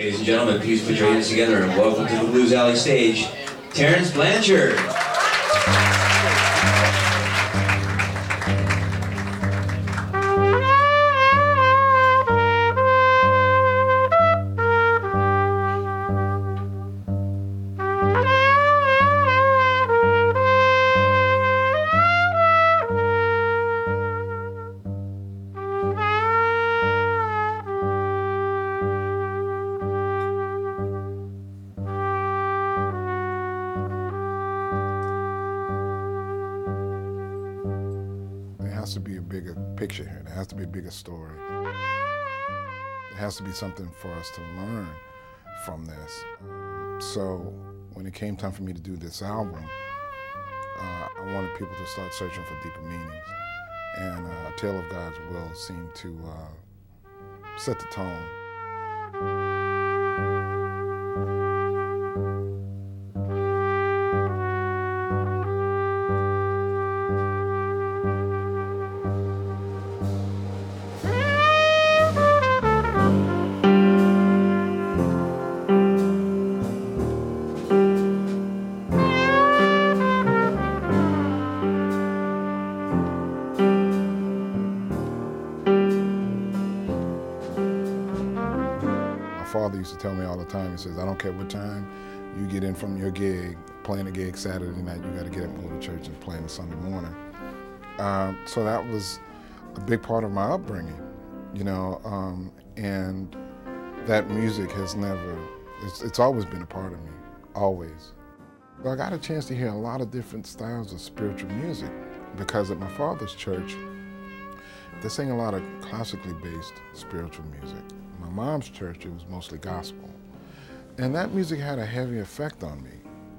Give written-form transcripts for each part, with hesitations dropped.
Ladies and gentlemen, please put your hands together and welcome to the Blues Alley stage, Terence Blanchard. There has to be a bigger picture here. There has to be a bigger story. There has to be something for us to learn from this. So when it came time for me to do this album, I wanted people to start searching for deeper meanings. And A Tale of God's Will seemed to set the tone. My father used to tell me all the time, he says, I don't care what time you get in from your gig, playing a gig Saturday night, you got to get up and go to church and play on Sunday morning. So that was a big part of my upbringing, you know, and that music has never, it's always been a part of me, always. I got a chance to hear a lot of different styles of spiritual music because at my father's church, they sing a lot of classically based spiritual music. My mom's church, it was mostly gospel. And that music had a heavy effect on me.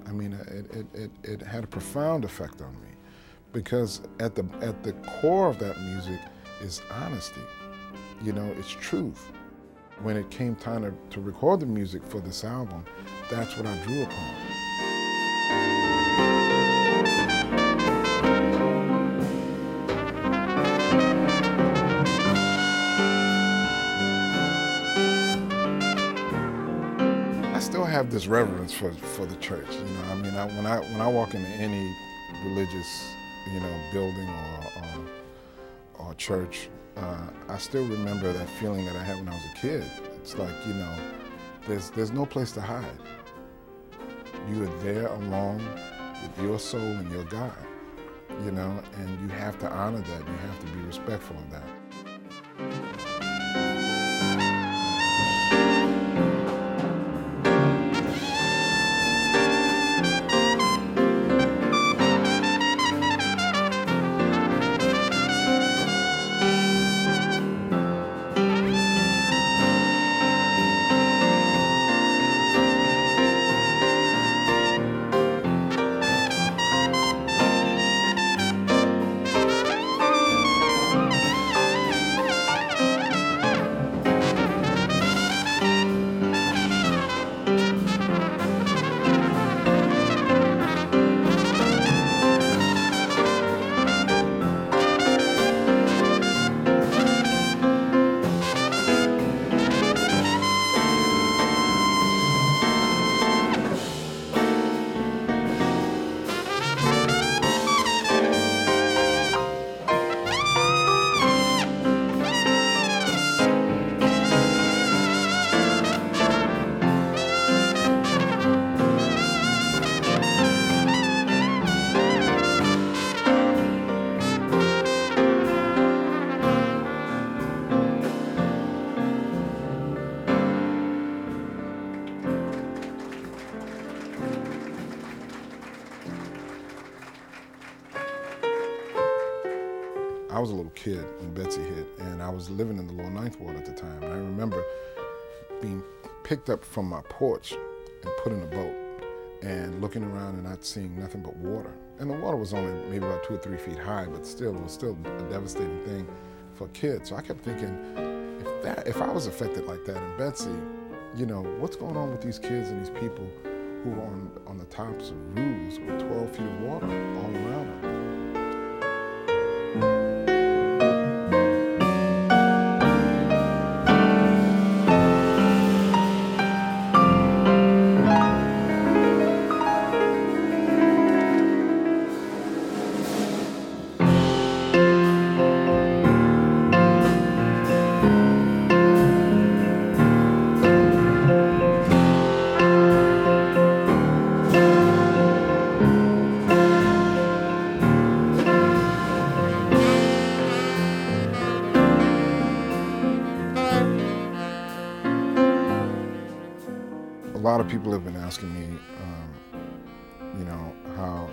I mean, it had a profound effect on me because at the core of that music is honesty. You know, it's truth. When it came time to record the music for this album, that's what I drew upon. Have this reverence for the church, you know. I mean, when I walk into any religious, you know, building or church, I still remember that feeling that I had when I was a kid. It's like, you know, there's no place to hide. You are there alone with your soul and your God, you know, and you have to honor that. You have to be respectful of that. I was a little kid when Betsy hit, and I was living in the Lower Ninth Ward at the time. And I remember being picked up from my porch and put in a boat and looking around and not seeing nothing but water. And the water was only maybe about 2 or 3 feet high, but still, it was still a devastating thing for kids. So I kept thinking, if I was affected like that in Betsy, you know, what's going on with these kids and these people who are on the tops of roofs with 12 feet of water all around them? lot of people have been asking me, you know, how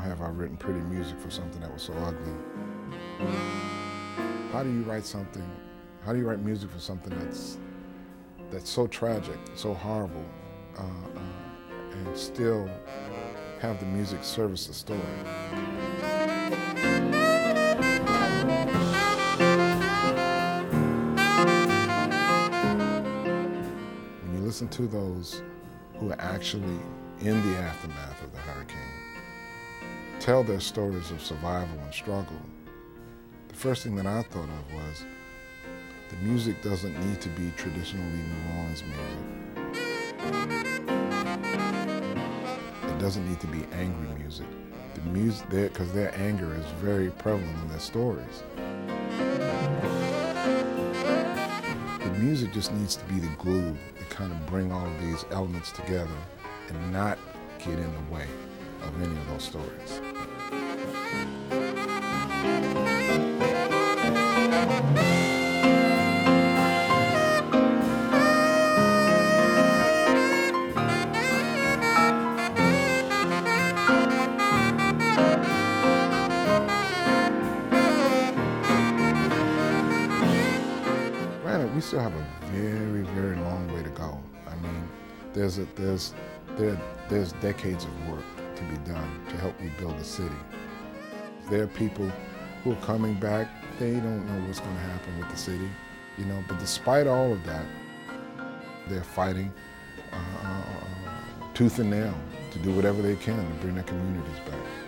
have I written pretty music for something that was so ugly? How do you write music for something that's so tragic, so horrible, and still have the music service the story? When you listen to those who are actually in the aftermath of the hurricane, tell their stories of survival and struggle, the first thing that I thought of was, the music doesn't need to be traditionally New Orleans music. It doesn't need to be angry music. The music, because their anger is very prevalent in their stories. The music just needs to be the glue to kind of bring all of these elements together and not get in the way of any of those stories. We still have a very, very long way to go. I mean, there's decades of work to be done to help rebuild the city. There are people who are coming back, they don't know what's going to happen with the city, you know, but despite all of that, they're fighting tooth and nail to do whatever they can to bring their communities back.